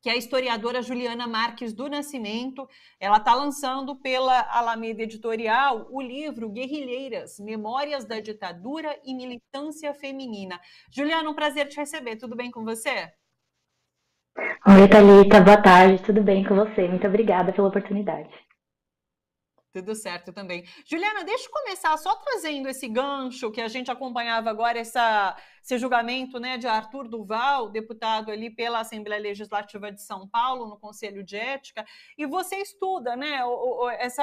que é a historiadora Juliana Marques do Nascimento. Ela está lançando pela Alameda Editorial o livro Guerrilheiras, Memórias da Ditadura e Militância Feminina. Juliana, um prazer te receber. Tudo bem com você? Oi, Thalita. Boa tarde. Tudo bem com você? Muito obrigada pela oportunidade. Tudo certo também. Juliana, deixa eu começar só trazendo esse gancho que a gente acompanhava agora, esse julgamento, né, de Arthur Duval, deputado ali pela Assembleia Legislativa de São Paulo, no Conselho de Ética, e você estuda, né,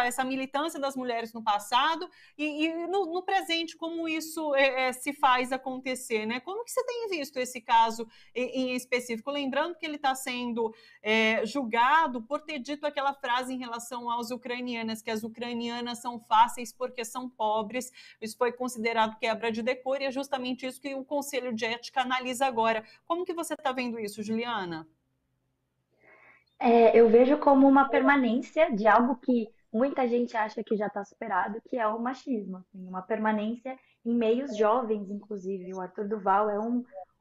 essa militância das mulheres no passado e no presente, como isso se faz acontecer, né? Como que você tem visto esse caso em específico? Lembrando que ele está sendo julgado por ter dito aquela frase em relação aos ucranianos, que as ucranianas são fáceis porque são pobres. Isso foi considerado quebra de decoro e é justamente isso que o Conselho de Ética analisa agora. Como que você está vendo isso, Juliana? Eu vejo como uma permanência de algo que muita gente acha que já está superado, que é o machismo. Assim, uma permanência em meios jovens, inclusive. O Arthur Duval é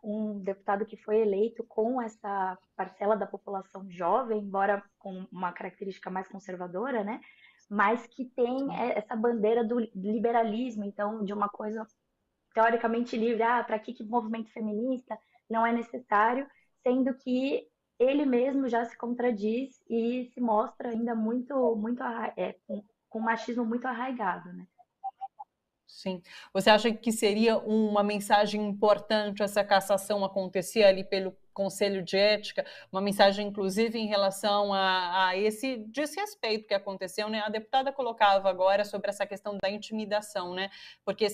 um deputado que foi eleito com essa parcela da população jovem, embora com uma característica mais conservadora, né? Mas que tem essa bandeira do liberalismo, então, de uma coisa teoricamente livre, para que movimento feminista não é necessário, sendo que ele mesmo já se contradiz e se mostra ainda muito com um machismo muito arraigado, né? Sim. Você acha que seria uma mensagem importante essa cassação acontecer ali pelo Conselho de Ética, uma mensagem inclusive em relação a esse desrespeito que aconteceu, né? A deputada colocava agora sobre essa questão da intimidação, né? Porque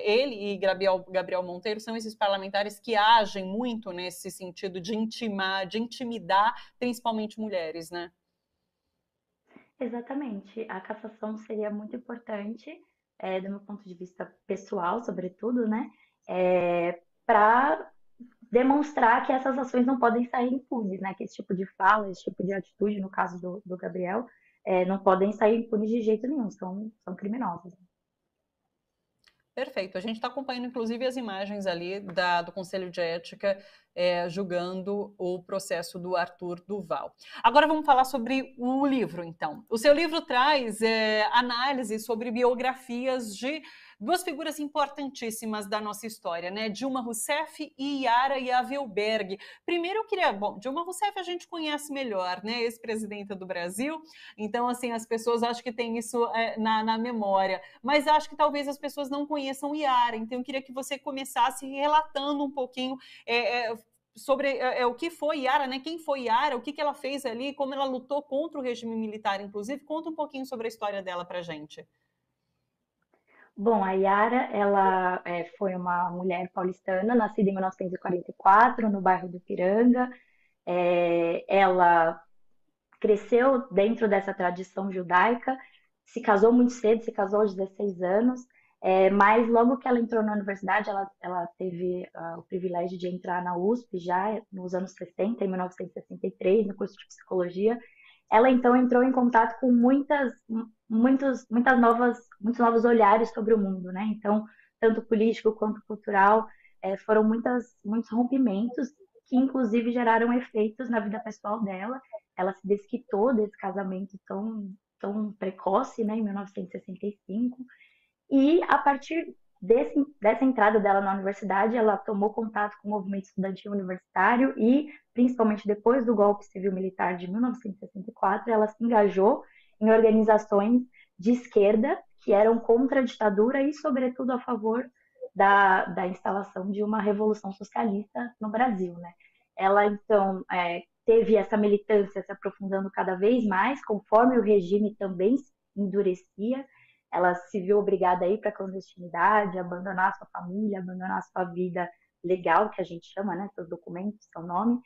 ele e Gabriel Monteiro são esses parlamentares que agem muito nesse sentido de intimidar, principalmente mulheres, né? Exatamente. A cassação seria muito importante, do meu ponto de vista pessoal, sobretudo, né? Para demonstrar que essas ações não podem sair impunes, né? Que esse tipo de fala, esse tipo de atitude, no caso do Gabriel, não podem sair impunes de jeito nenhum, são criminosas. Perfeito. A gente está acompanhando, inclusive, as imagens ali do Conselho de Ética julgando o processo do Arthur Duval. Agora vamos falar sobre o livro, então. O seu livro traz análise sobre biografias de duas figuras importantíssimas da nossa história, né? Dilma Rousseff e Yara Lavelberg. Primeiro eu queria... Bom, Dilma Rousseff a gente conhece melhor, né? Ex-presidenta do Brasil. Então, assim, as pessoas acham que tem isso na memória. Mas acho que talvez as pessoas não conheçam Yara. Então, eu queria que você começasse relatando um pouquinho... sobre o que foi Yara, né? Quem foi Yara, o que ela fez ali, como ela lutou contra o regime militar, inclusive. Conta um pouquinho sobre a história dela pra gente. Bom, a Yara, ela foi uma mulher paulistana, nascida em 1944, no bairro do Ipiranga. Ela cresceu dentro dessa tradição judaica, se casou muito cedo, se casou aos 16 anos, mas logo que ela entrou na universidade, ela teve o privilégio de entrar na USP já nos anos 60, em 1963, no curso de psicologia. Ela, então, entrou em contato com muitos novos olhares sobre o mundo, né? Então, tanto político quanto cultural, foram muitos rompimentos que, inclusive, geraram efeitos na vida pessoal dela. Ela se desquitou desse casamento tão precoce, né? Em 1965. E, a partir dessa entrada dela na universidade, ela tomou contato com o movimento estudantil universitário e, principalmente depois do golpe civil-militar de 1964, ela se engajou em organizações de esquerda que eram contra a ditadura e, sobretudo, a favor da instalação de uma revolução socialista no Brasil, né? Ela, então, teve essa militância se aprofundando cada vez mais, conforme o regime também se endurecia. Ela se viu obrigada a ir para a clandestinidade, abandonar sua família, abandonar sua vida legal, que a gente chama, né, seus documentos, seu nome,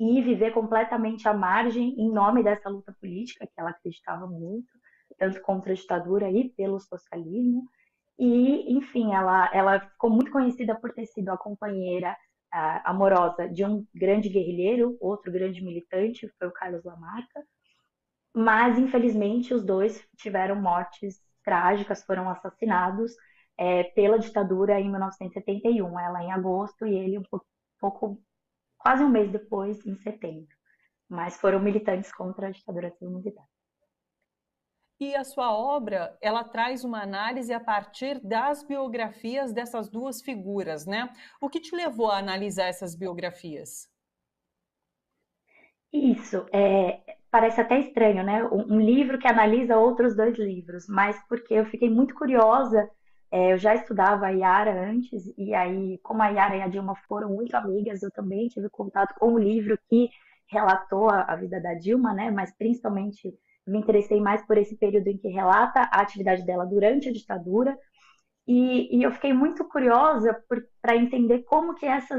e viver completamente à margem em nome dessa luta política que ela acreditava muito, tanto contra a ditadura e pelo socialismo. E, enfim, ela ficou muito conhecida por ter sido a companheira amorosa de um grande guerrilheiro, outro grande militante, foi o Carlos Lamarca, mas, infelizmente, os dois tiveram mortes trágicas, foram assassinados pela ditadura em 1971, ela em agosto e ele um pouco, quase um mês depois, em setembro. mas foram militantes contra a ditadura civil-militar. E a sua obra, ela traz uma análise a partir das biografias dessas duas figuras, né? O que te levou a analisar essas biografias? Isso, parece até estranho, né? Um livro que analisa outros dois livros, mas porque eu fiquei muito curiosa, eu já estudava a Yara antes, e aí, como a Yara e a Dilma foram muito amigas, eu também tive contato com o livro que relatou a vida da Dilma, né? Mas principalmente me interessei mais por esse período em que relata a atividade dela durante a ditadura, e eu fiquei muito curiosa para entender como que essa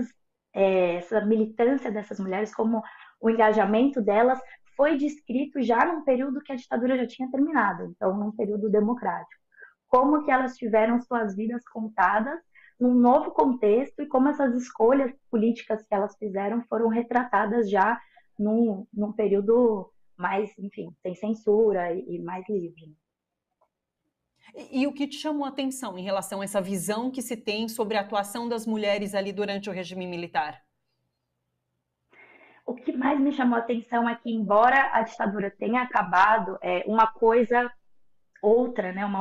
militância dessas mulheres, como o engajamento delas foi descrito já num período que a ditadura já tinha terminado, então num período democrático. Como que elas tiveram suas vidas contadas num novo contexto e como essas escolhas políticas que elas fizeram foram retratadas já num período mais, enfim, sem censura e mais livre. E o que te chamou a atenção em relação a essa visão que se tem sobre a atuação das mulheres ali durante o regime militar? O que mais me chamou a atenção é que, embora a ditadura tenha acabado, uma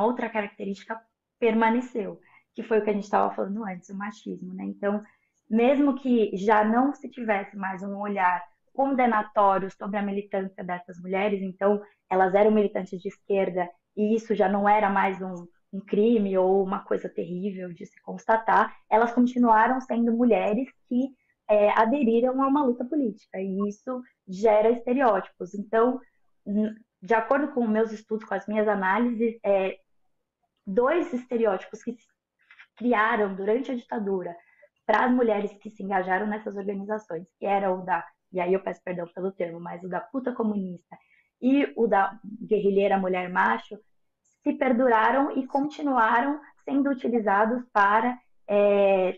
outra característica permaneceu, que foi o que a gente estava falando antes, o machismo, né? Então, mesmo que já não se tivesse mais um olhar condenatório sobre a militância dessas mulheres, então elas eram militantes de esquerda e isso já não era mais um crime ou uma coisa terrível de se constatar, elas continuaram sendo mulheres que aderiram a uma luta política, e isso gera estereótipos. Então, de acordo com meus estudos, com as minhas análises, dois estereótipos que se criaram durante a ditadura para as mulheres que se engajaram nessas organizações, que era o da, e aí eu peço perdão pelo termo, mas o da puta comunista e o da guerrilheira mulher macho, se perduraram e continuaram sendo utilizados para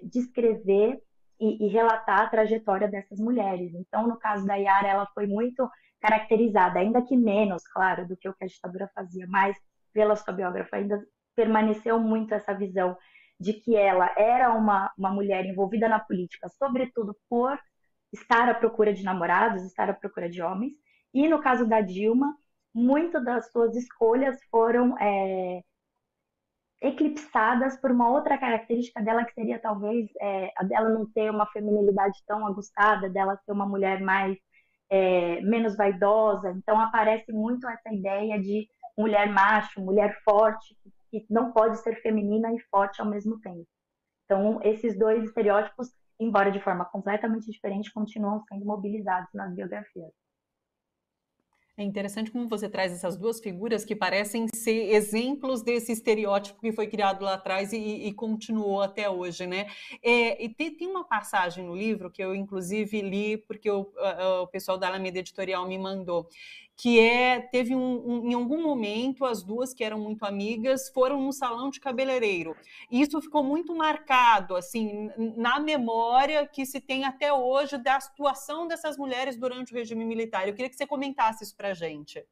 descrever e relatar a trajetória dessas mulheres. Então, no caso da Yara, ela foi muito caracterizada, ainda que menos, claro, do que o que a ditadura fazia, mas pela sua biógrafa ainda permaneceu muito essa visão de que ela era uma mulher envolvida na política, sobretudo por estar à procura de namorados, estar à procura de homens, e no caso da Dilma, muitas das suas escolhas foram eclipsadas por uma outra característica dela, que seria talvez a dela não ter uma feminilidade tão aguçada, dela ser uma mulher mais menos vaidosa. Então aparece muito essa ideia de mulher macho, mulher forte, que não pode ser feminina e forte ao mesmo tempo. Então esses dois estereótipos, embora de forma completamente diferente, continuam sendo mobilizados nas biografias. É interessante como você traz essas duas figuras que parecem ser exemplos desse estereótipo que foi criado lá atrás e continuou até hoje, né? E tem uma passagem no livro que eu, inclusive, li porque o pessoal da Alameda Editorial me mandou, que teve em algum momento, as duas que eram muito amigas foram num salão de cabeleireiro. E isso ficou muito marcado, assim, na memória que se tem até hoje da situação dessas mulheres durante o regime militar. Eu queria que você comentasse isso para gente.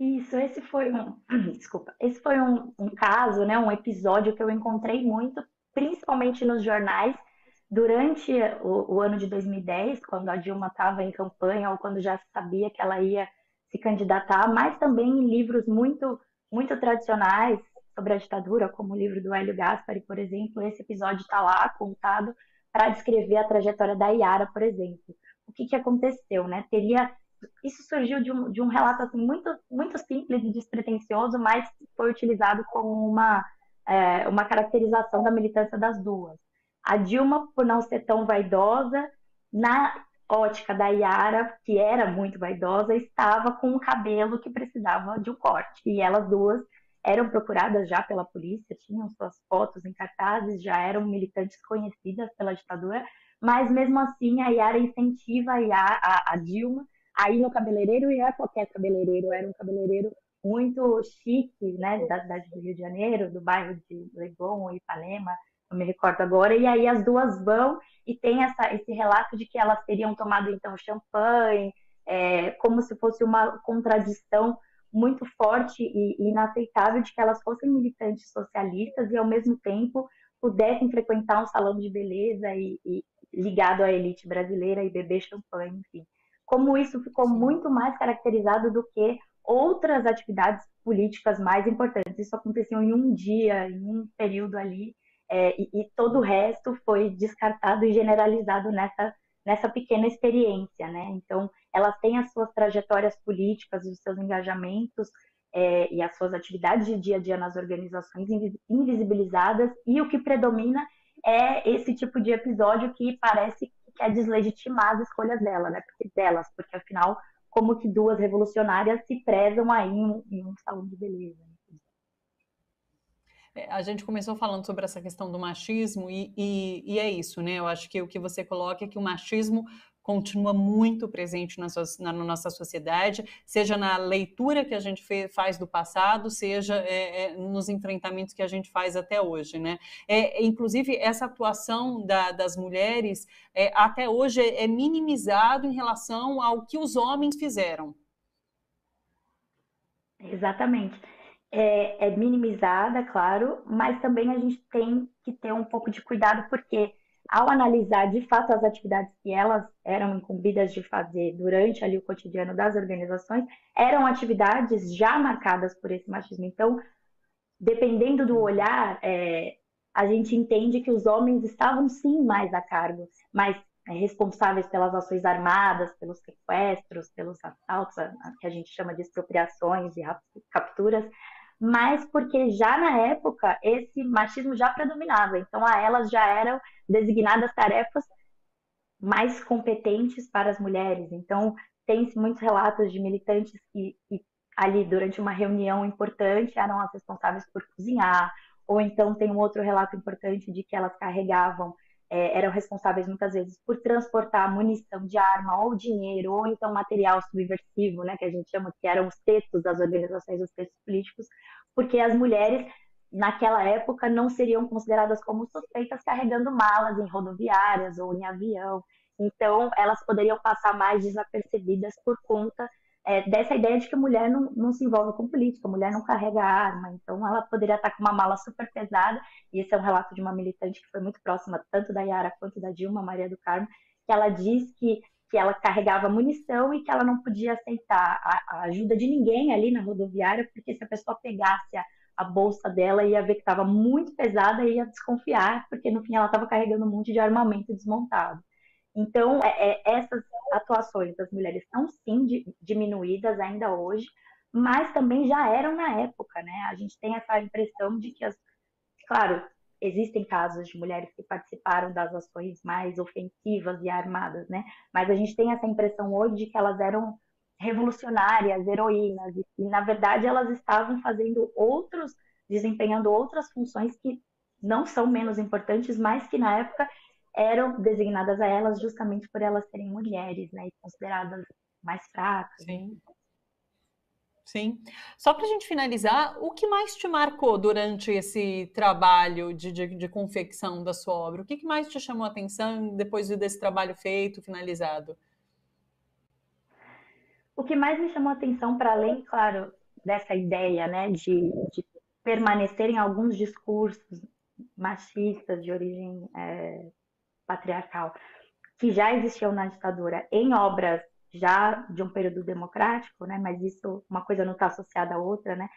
Isso, esse foi um caso, né, um episódio que eu encontrei muito, principalmente nos jornais, durante o ano de 2010, quando a Dilma estava em campanha ou quando já sabia que ela ia se candidatar, mas também em livros muito, muito tradicionais sobre a ditadura, como o livro do Hélio Gaspari, por exemplo. Esse episódio está lá contado para descrever a trajetória da Yara, por exemplo. O que aconteceu, né? Isso surgiu de um relato assim, muito, muito simples e despretensioso, mas foi utilizado como uma caracterização da militância das duas. A Dilma, por não ser tão vaidosa, na ótica da Yara, que era muito vaidosa, estava com um cabelo que precisava de um corte. E elas duas eram procuradas já pela polícia, tinham suas fotos em cartazes, já eram militantes conhecidas pela ditadura, mas mesmo assim a Yara incentiva a Dilma a ir no cabeleireiro, e qualquer cabeleireiro, era um cabeleireiro muito chique, né, da Rio de Janeiro, do bairro de Leblon, Ipanema, não me recordo agora, e aí as duas vão e tem esse relato de que elas teriam tomado então champanhe, como se fosse uma contradição muito forte e inaceitável de que elas fossem militantes socialistas e ao mesmo tempo pudessem frequentar um salão de beleza e ligado à elite brasileira e beber champanhe, enfim. Como isso ficou muito mais caracterizado do que outras atividades políticas mais importantes. Isso aconteceu em um dia, em um período ali, e todo o resto foi descartado e generalizado nessa pequena experiência, né? Então, elas têm as suas trajetórias políticas, os seus engajamentos e as suas atividades de dia a dia nas organizações invisibilizadas, e o que predomina é esse tipo de episódio que parece que é deslegitimar as escolhas dela, né? porque afinal, como que duas revolucionárias se prezam aí em um salão de beleza. A gente começou falando sobre essa questão do machismo e é isso, né? Eu acho que o que você coloca é que o machismo continua muito presente na nossa sociedade, seja na leitura que a gente faz do passado, seja nos enfrentamentos que a gente faz até hoje, né? Inclusive, essa atuação das mulheres até hoje é minimizado em relação ao que os homens fizeram. Exatamente. É minimizada, claro, mas também a gente tem que ter um pouco de cuidado, porque ao analisar de fato as atividades que elas eram incumbidas de fazer durante ali o cotidiano das organizações, eram atividades já marcadas por esse machismo. Então, dependendo do olhar, a gente entende que os homens estavam sim mais a cargo, mas responsáveis pelas ações armadas, pelos sequestros, pelos assaltos, que a gente chama de expropriações e capturas, mas porque já na época esse machismo já predominava, então a elas já eram designadas tarefas mais competentes para as mulheres. Então tem-se muitos relatos de militantes que ali durante uma reunião importante eram as responsáveis por cozinhar, ou então tem um outro relato importante de que elas carregavam, eram responsáveis muitas vezes por transportar munição de arma ou dinheiro, ou então material subversivo, né, que a gente chama, que eram os textos das organizações, os textos políticos, porque as mulheres naquela época não seriam consideradas como suspeitas carregando malas em rodoviárias ou em avião. Então elas poderiam passar mais desapercebidas por conta dessa ideia de que a mulher não se envolve com política, a mulher não carrega arma, então ela poderia estar com uma mala super pesada, e esse é um relato de uma militante que foi muito próxima tanto da Yara quanto da Dilma, Maria do Carmo, que ela diz que ela carregava munição e que ela não podia aceitar a ajuda de ninguém ali na rodoviária, porque se a pessoa pegasse a bolsa dela ia ver que estava muito pesada e ia desconfiar, porque no fim ela estava carregando um monte de armamento desmontado. Então, essas atuações das mulheres estão, sim, diminuídas ainda hoje, mas também já eram na época, né? A gente tem essa impressão de que, claro, existem casos de mulheres que participaram das ações mais ofensivas e armadas, né? Mas a gente tem essa impressão hoje de que elas eram revolucionárias, heroínas, e na verdade elas estavam desempenhando outras funções que não são menos importantes, mas que na época eram designadas a elas justamente por elas serem mulheres, né, e consideradas mais fracas. Sim. Sim. Só para a gente finalizar, o que mais te marcou durante esse trabalho de confecção da sua obra? O que mais te chamou a atenção depois desse trabalho feito, finalizado? O que mais me chamou a atenção, para além, claro, dessa ideia, né, de permanecerem alguns discursos machistas de origem patriarcal, que já existiam na ditadura em obras já de um período democrático, né? Mas isso, uma coisa não está associada à outra, né?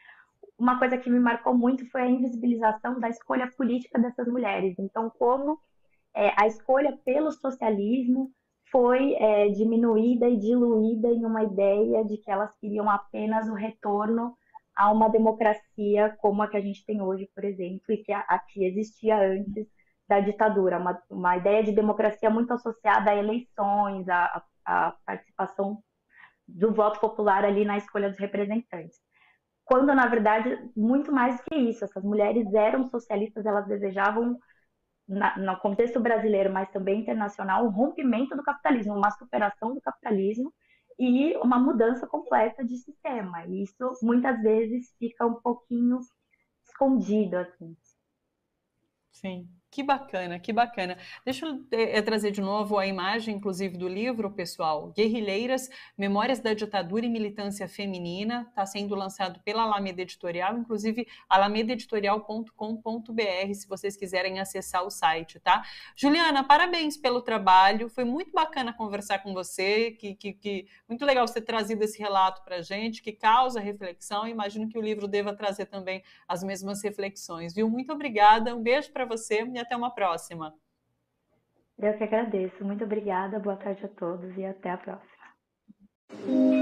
Uma coisa que me marcou muito foi a invisibilização da escolha política dessas mulheres. Então, como a escolha pelo socialismo foi diminuída e diluída em uma ideia de que elas queriam apenas o retorno a uma democracia como a que a gente tem hoje, por exemplo, e que a que existia antes da ditadura, uma ideia de democracia muito associada a eleições, a participação do voto popular ali na escolha dos representantes. Quando, na verdade, muito mais do que isso, essas mulheres eram socialistas, elas desejavam, no contexto brasileiro, mas também internacional, um rompimento do capitalismo, uma superação do capitalismo e uma mudança completa de sistema. E isso, muitas vezes, fica um pouquinho escondido, assim. Sim. Que bacana, que bacana. Deixa eu trazer de novo a imagem, inclusive, do livro, pessoal. Guerrilheiras, Memórias da Ditadura e Militância Feminina. Está sendo lançado pela Alameda Editorial, inclusive alamedaeditorial.com.br, se vocês quiserem acessar o site, tá? Juliana, parabéns pelo trabalho. Foi muito bacana conversar com você. Muito legal você ter trazido esse relato para a gente, que causa reflexão. Imagino que o livro deva trazer também as mesmas reflexões, viu? Muito obrigada. Um beijo para você. Até uma próxima. Eu que agradeço. Muito obrigada. Boa tarde a todos e até a próxima.